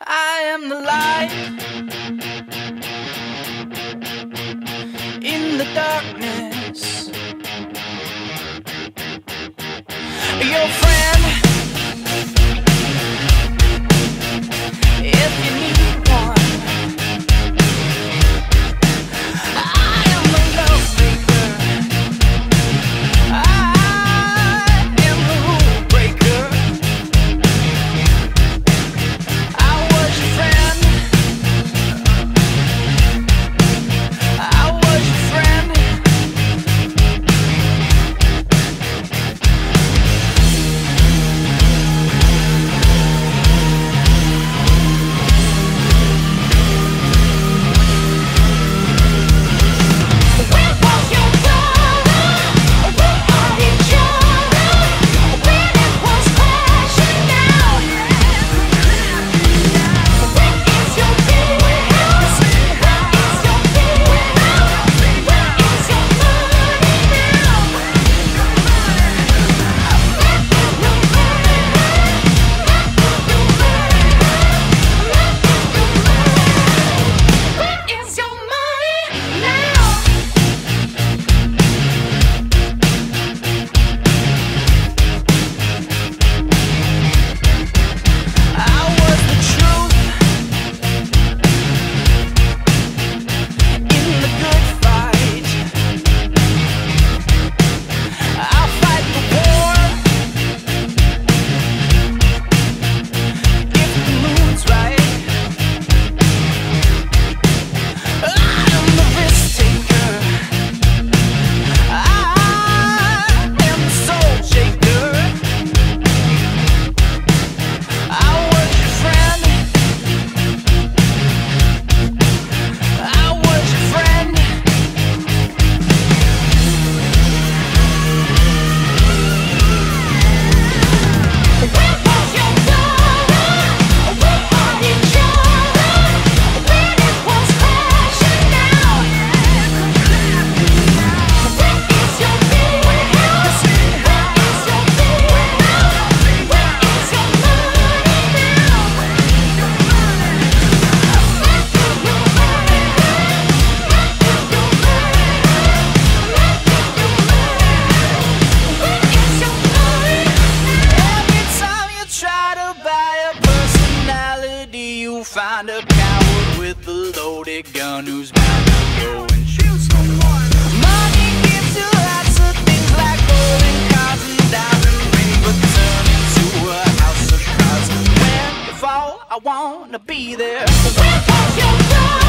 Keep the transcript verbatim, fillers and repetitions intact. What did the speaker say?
I am the light in the darkness. Your friend. Find a coward with a loaded gun who's bound to go and shoot someone. Money gives you lots of things like gold and cars and diamond rings, but turn into a house of cards. When you fall, I wanna be there. Where does your gun?